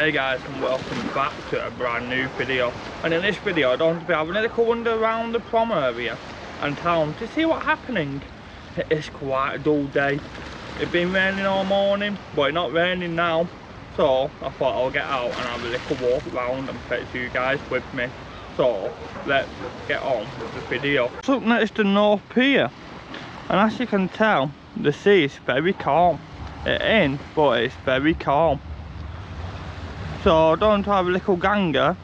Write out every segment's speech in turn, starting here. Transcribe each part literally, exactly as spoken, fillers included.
Hey guys, and welcome back to a brand new video. And in this video, I don't be having a little wander around the prom area and town to see what's happening. It is quite a dull day. It's been raining all morning, but it's not raining now. So I thought I'll get out and have a little walk around and take you guys with me. So let's get on with the video. Just up next to North Pier, and as you can tell, the sea is very calm. It ain't, but it's very calm. So down to have a little ganger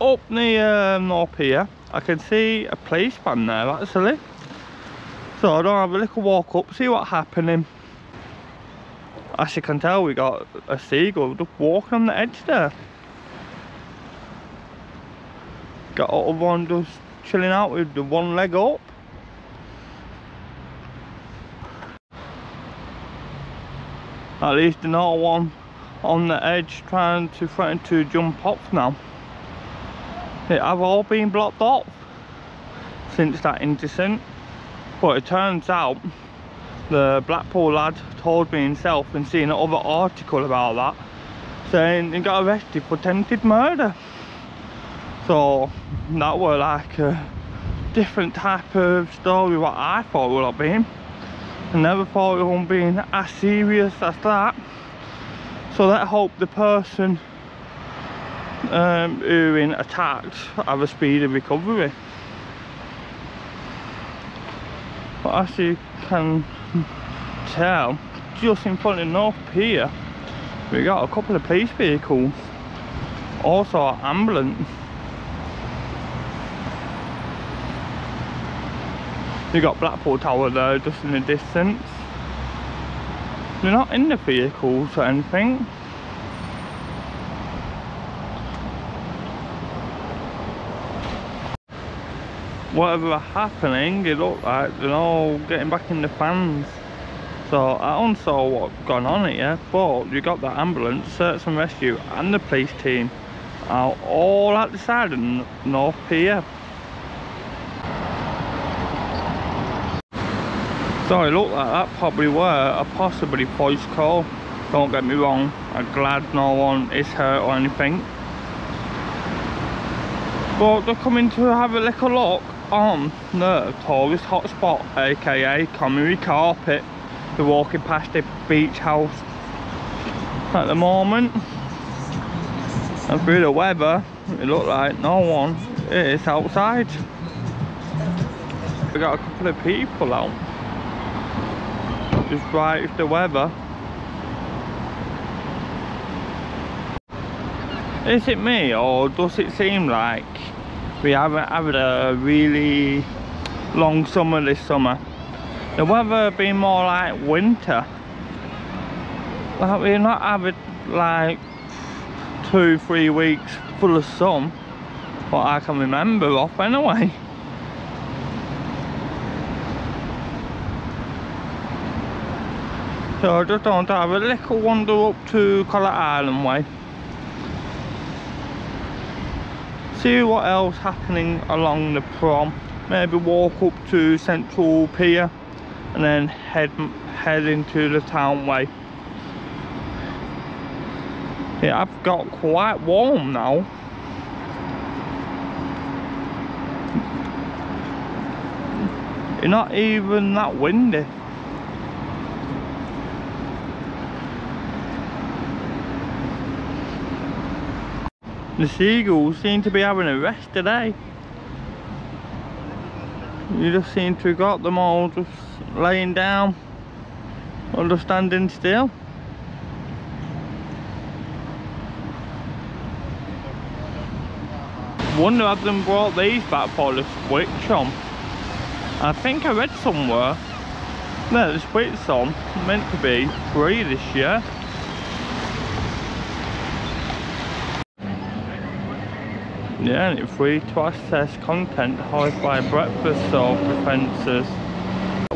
up near um, North Pier. I can see a policeman there actually. So I don't have a little walk up, see what's happening. As you can tell, we got a seagull just walking on the edge there. Got other one just chilling out with the one leg up. At least another one on the edge trying to threaten to jump off now. They have all been blocked off since that incident, but it turns out the Blackpool lad told me himself and seen another article about that, saying he got arrested for attempted murder. So that were like a different type of story what I thought it would have been. I never thought it would have been as serious as that. So let's hope the person um, who been attacked have a speedy recovery. But as you can tell, just in front of North Pier, we got a couple of police vehicles, also an ambulance. We got Blackpool Tower there just in the distance. They're not in the vehicles or anything. Whatever happening, it looked like they're all getting back in the fans. So I don't know what's gone on here, but you got the ambulance, search and rescue, and the police team are all at the side of North Pier. So it looked like that probably were a possibly police call. Don't get me wrong, I'm glad no one is hurt or anything. But they're coming to have a little look on the tourist hotspot, aka Community Carpet. They're walking past the beach house at the moment. And through the weather, it looked like no one is outside. We got a couple of people out. Just right with the weather. Is it me, or does it seem like we haven't had a really long summer this summer? The weather being more like winter. Like we've not had like two, three weeks full of sun, what I can remember off anyway. So I just want to have a little wander up to Collet Island Way. See what else happening along the prom. Maybe walk up to Central Pier and then head head into the town way. Yeah, I've got quite warm now. It's not even that windy. The seagulls seem to be having a rest today. You just seem to have got them all just laying down or just standing still. Wonder have them brought these back for the switch on. I think I read somewhere that the switch on meant to be free this year. Yeah, and it's free to access content hosted by breakfast store defences.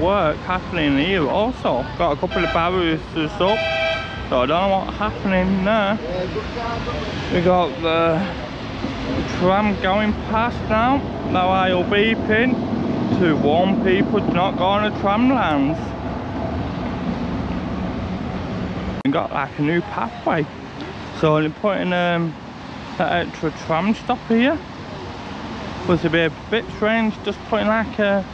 Work happening here also. Got a couple of barriers up, so I don't know what's happening there. We got the tram going past now. Now I'll beeping to warn people to not go on the tram lines. We got like a new pathway So they're putting um, that extra tram stop here. Was to be a bit strange, just putting like a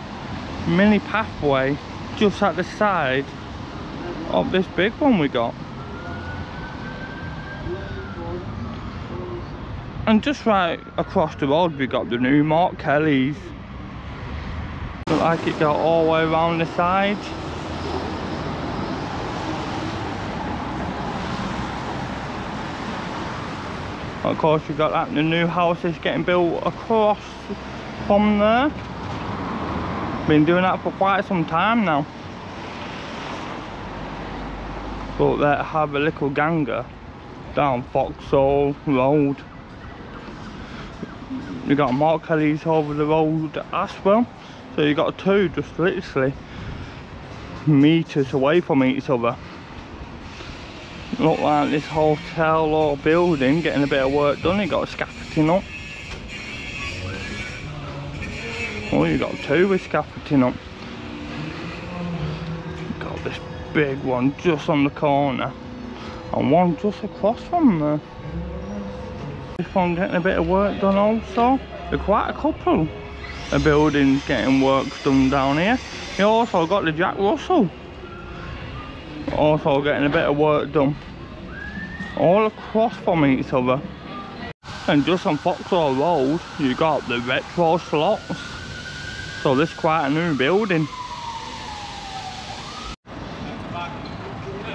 mini pathway just at the side of this big one we got. And just right across the road we got the new Mark Kelly's. Look like it got all the way around the side. Of course you've got like the new houses getting built across from there. Been doing that for quite some time now. But they have a little ganger down Foxall Road. You got Mark Kelly's over the road as well. So you got two just literally meters away from each other. Look like this hotel or building getting a bit of work done. You got scaffolding up. Oh, you got two with scaffolding up. You got this big one just on the corner, and one just across from there. This one getting a bit of work done also. There's quite a couple of buildings getting work done down here. You also got the Jack Russell also getting a bit of work done, all across from each other. And just on Foxhall Road you got the retro slots, so this is quite a new building.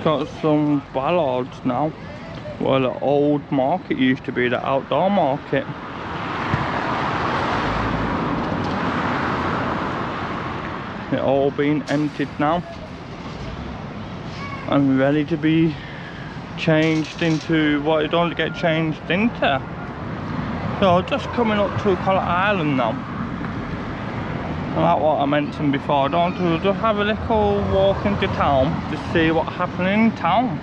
Got some ballards now. Well, the old market used to be, the outdoor market. It all been emptied now and ready to be changed into what it don't get changed into. So just coming up to Collet Island now. Like what I mentioned before, I don't do, just have a little walk into town to see what's happening in town.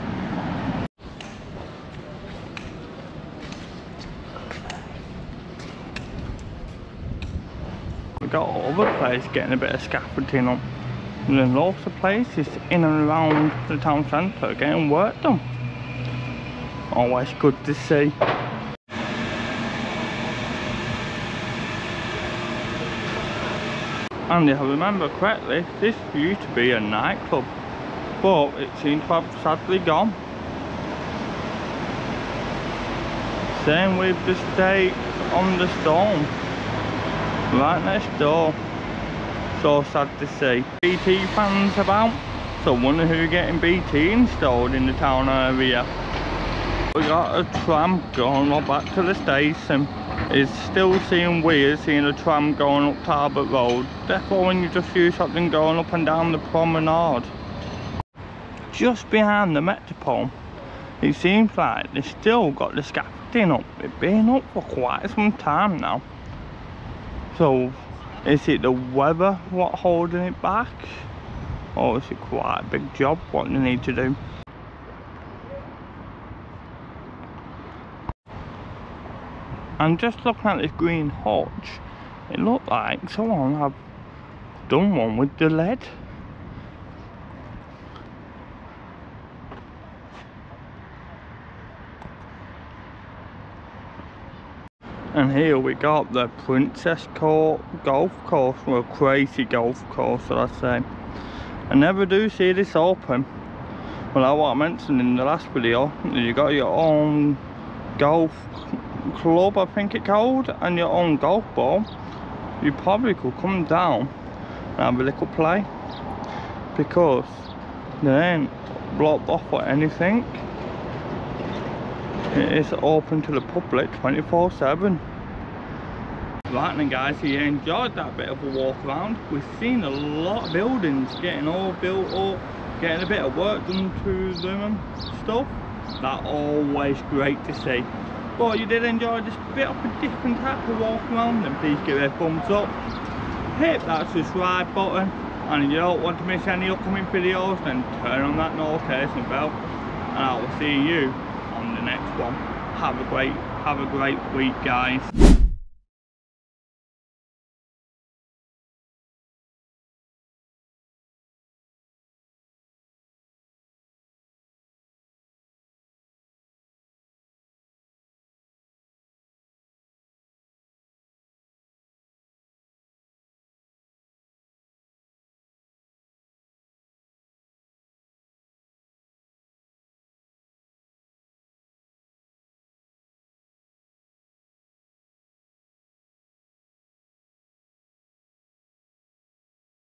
Got other places getting a bit of scaffolding up. And there's lots of places in and around the town centre getting work done. Always good to see. And if I remember correctly, this used to be a nightclub, but it seems to have sadly gone. Same with the Stake on the Storm. Right next door. So sad to see. B T fans about, so wonder who getting B T installed in the town area. We got a tram going up back to the station. It's still seeing weird seeing a tram going up Talbot Road, therefore when you just use something going up and down the promenade. Just behind the Metropole it seems like they still got the scaffolding up. It's been up for quite some time now. So, is it the weather what holding it back? Or is it quite a big job what they need to do? And just looking at this green hutch, it looked like someone have done one with the lead. And here we got the Princess Court golf course, well, crazy golf course, should I say. I never do see this open. Well, like what I mentioned in the last video, you got your own golf club, I think it's called, and your own golf ball. You probably could come down and have a little play, because they ain't blocked off or anything. It is open to the public twenty-four seven. Right then guys, so you enjoyed that bit of a walk around. We've seen a lot of buildings getting all built up, getting a bit of work done to them and stuff. That's always great to see. But you did enjoy this bit of a different type of walk around, then please give it a thumbs up. Hit that subscribe button, and if you don't want to miss any upcoming videos, then turn on that notification bell, and I will see you next one. Have a great have a great week guys.